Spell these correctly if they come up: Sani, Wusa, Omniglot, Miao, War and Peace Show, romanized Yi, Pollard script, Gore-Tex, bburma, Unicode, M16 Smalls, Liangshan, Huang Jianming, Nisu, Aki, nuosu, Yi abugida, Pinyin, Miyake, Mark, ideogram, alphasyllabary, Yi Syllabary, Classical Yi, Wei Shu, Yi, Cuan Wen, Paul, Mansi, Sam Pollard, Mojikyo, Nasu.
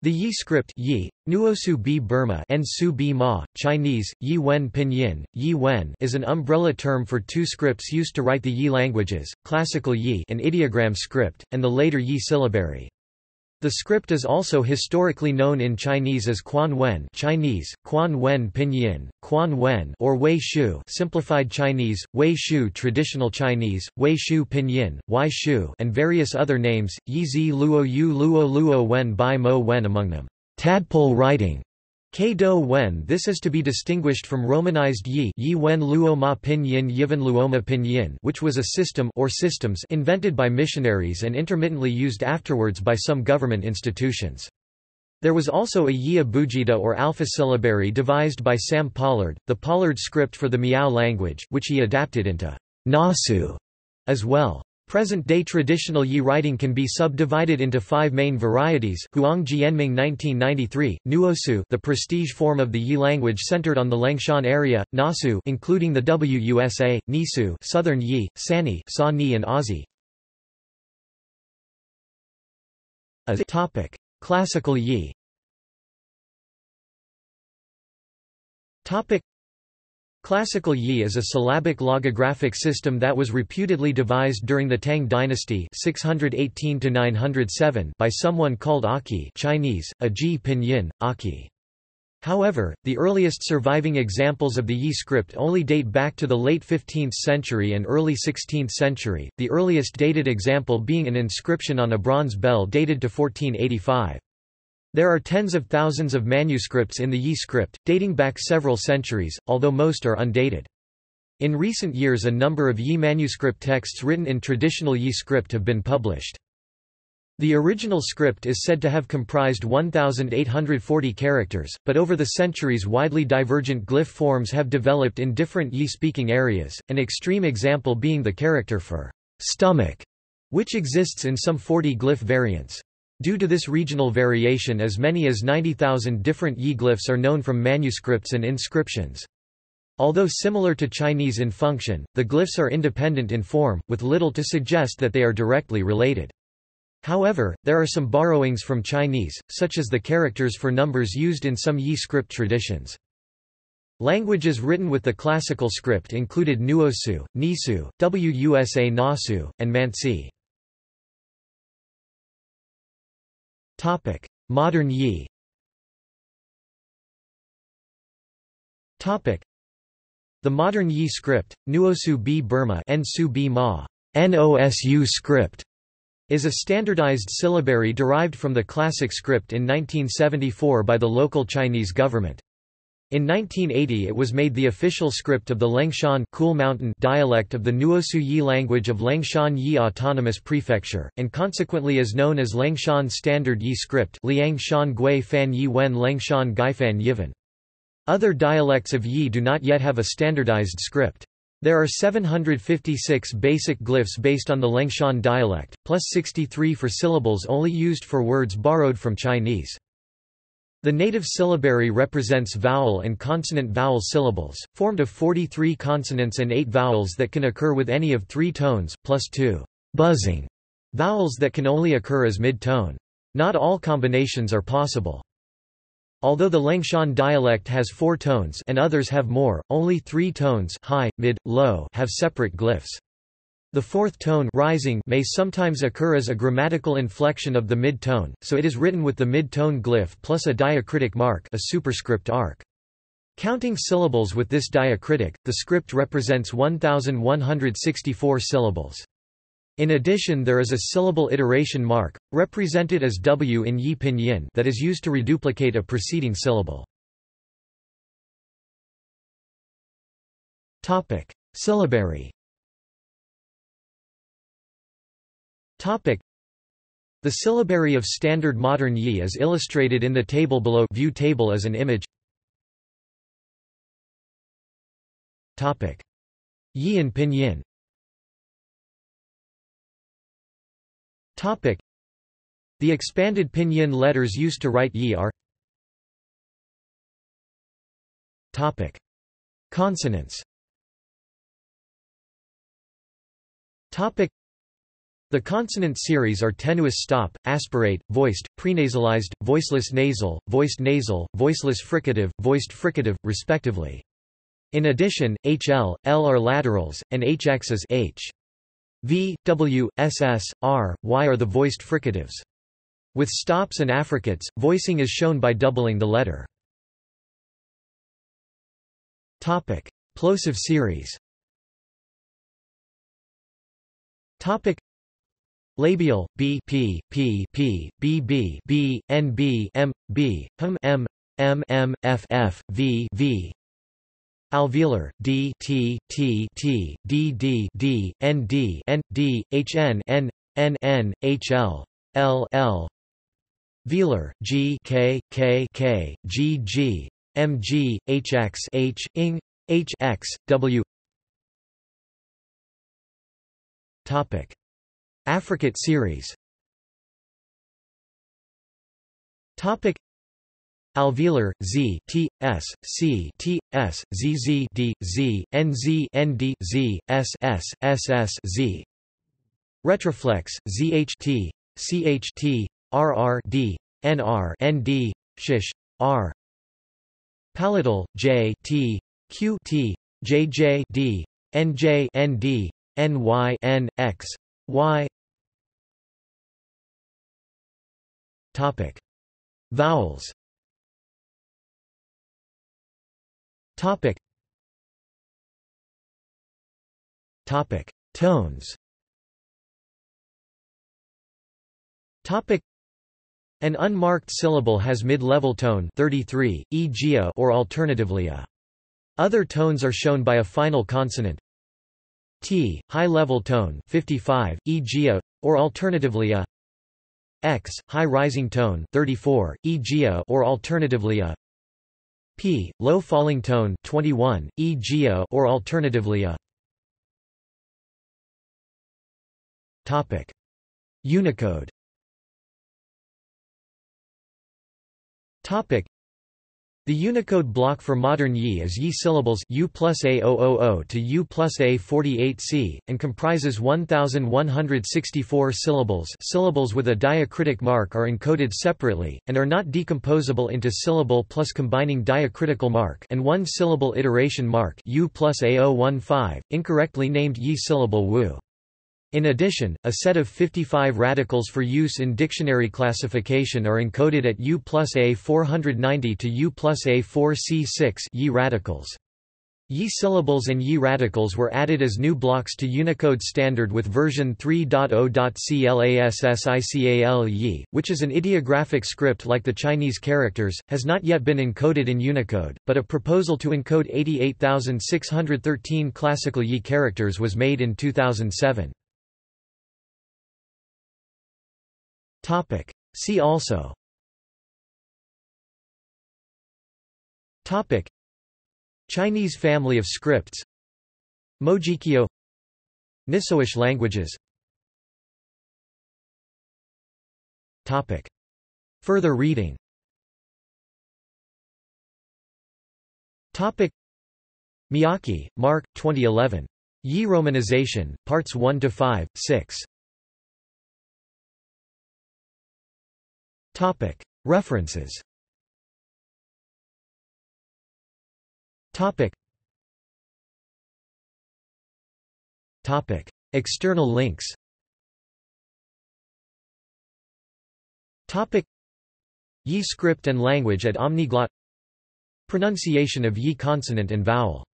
The Yi script Yi, nuosu bburma and su bma, Chinese, Yi wén pinyin, Yi wén is an umbrella term for two scripts used to write the Yi languages, Classical Yi, an ideogram script, and the later Yi Syllabary. The script is also historically known in Chinese as Cuan Wen (Chinese: Cuan Wen Pinyin, Cuan Wen) or Wei Shu (simplified Chinese: Wei Shu traditional Chinese: Wei Shu Pinyin, Wai Shu) and various other names, Yi Zi Luo Yu Luo Luo Wen Bai Mo Wen among them. Tadpole writing. Kado Wen. This is to be distinguished from romanized Yi, Yi wén luoma pinyin, Yivan luoma pinyin, which was a system or systems invented by missionaries and intermittently used afterwards by some government institutions. There was also a Yi abugida or alpha syllabary devised by Sam Pollard, the Pollard script for the Miao language, which he adapted into Nasu as well. Present-day traditional Yi writing can be subdivided into five main varieties: Huang Jianming 1993, nuosu, the prestige form of the Yi language centered on the Liangshan area; Nasu, including the Wusa, Nisu, Southern Yi, Sani, Sa-Ni, and Aussie. Topic: Classical Yi. Topic. Classical Yi is a syllabic logographic system that was reputedly devised during the Tang dynasty 618–907 by someone called Aki, Chinese, Aji Pinyin, Aki. However, the earliest surviving examples of the Yi script only date back to the late 15th century and early 16th century, the earliest dated example being an inscription on a bronze bell dated to 1485. There are tens of thousands of manuscripts in the Yi script, dating back several centuries, although most are undated. In recent years a number of Yi manuscript texts written in traditional Yi script have been published. The original script is said to have comprised 1,840 characters, but over the centuries widely divergent glyph forms have developed in different Yi-speaking areas, an extreme example being the character for stomach, which exists in some 40 glyph variants. Due to this regional variation, as many as 90,000 different Yi glyphs are known from manuscripts and inscriptions. Although similar to Chinese in function, the glyphs are independent in form, with little to suggest that they are directly related. However, there are some borrowings from Chinese, such as the characters for numbers used in some Yi script traditions. Languages written with the classical script included nuosu, nisu, wusa nasu, and mansi. Topic: Modern Yi. Topic: The modern Yi script, nuosu bburma and su bma, NOSU script, is a standardized syllabary derived from the classic script in 1974 by the local Chinese government. In 1980 it was made the official script of the Liangshan Cool Mountain dialect of the Nuosu Yi language of Liangshan Yi Autonomous Prefecture, and consequently is known as Liangshan Standard Yi script Liangshan Gui Fan Yi Wen Liangshan Gai Fan Yivan. Other dialects of Yi do not yet have a standardized script. There are 756 basic glyphs based on the Liangshan dialect, plus 63 for syllables only used for words borrowed from Chinese. The native syllabary represents vowel and consonant-vowel syllables, formed of 43 consonants and 8 vowels that can occur with any of 3 tones, plus 2 buzzing vowels that can only occur as mid-tone. Not all combinations are possible. Although the Liangshan dialect has 4 tones and others have more, only 3 tones high, mid, low have separate glyphs. The fourth tone rising may sometimes occur as a grammatical inflection of the mid-tone, so it is written with the mid-tone glyph plus a diacritic mark, a superscript arc. Counting syllables with this diacritic, the script represents 1,164 syllables. In addition, there is a syllable iteration mark, represented as W in Yi Pinyin, that is used to reduplicate a preceding syllable. Topic: Syllabary. Topic: The syllabary of standard modern Yi is illustrated in the table below. View table as an image. Topic: Yi in Pinyin. Topic: The expanded Pinyin letters used to write Yi are. Topic: Consonants. Topic: The consonant series are tenuous stop, aspirate, voiced, prenasalized, voiceless nasal, voiced nasal, voiceless fricative, voiced fricative, respectively. In addition, HL, L are laterals, and HX is H. V, W, SS, R, Y are the voiced fricatives. With stops and affricates, voicing is shown by doubling the letter. Topic: Plosive series. Topic: Labial B P P P B B B N B M B HM M M M F F V V. Alveolar D T T T D D D N D N D H N N N N H L L L. Velar G K K K G G M G H X H ing H X W. Topic: Affricate series. Topic: Alveolar Z T S C T S Z Z D Z N Z N D Z S S S S Z. Retroflex Z H T C H T R R D N R N D Shish R. Palatal J T Q T J J D N J N D N Y N X Y. Topic: Vowels. Topic. Topic: Tones. Topic: An unmarked syllable has mid-level tone 33, e.g. a or alternatively a. Other tones are shown by a final consonant. T, high-level tone 55, e.g. a or alternatively a. X, high-rising tone 34, e.g. a or alternatively a. P, low falling tone 21, e.g. a or alternatively a. Topic: Unicode. Topic: The Unicode block for modern Yi is Yi syllables U plus A000 to U plus A48C, and comprises 1,164 syllables. Syllables with a diacritic mark are encoded separately, and are not decomposable into syllable plus combining diacritical mark and one syllable iteration mark U plus A015, incorrectly named Yi syllable Wu. In addition, a set of 55 radicals for use in dictionary classification are encoded at U plus A490 to U plus A4C6 Yi radicals. Yi syllables and Yi radicals were added as new blocks to Unicode Standard with version 3.0.classical Yi, which is an ideographic script like the Chinese characters, has not yet been encoded in Unicode, but a proposal to encode 88,613 classical Yi characters was made in 2007. See also. Topic: Chinese family of scripts. Mojikyo. Nisoish languages. Topic: Further reading. Topic: Miyake, Mark, 2011. Yi Romanization, Parts 1 to 5, 6. Topic: References. Topic. Topic: External links. Topic: Yi script and language at Omniglot. Pronunciation of Yi consonant and vowel.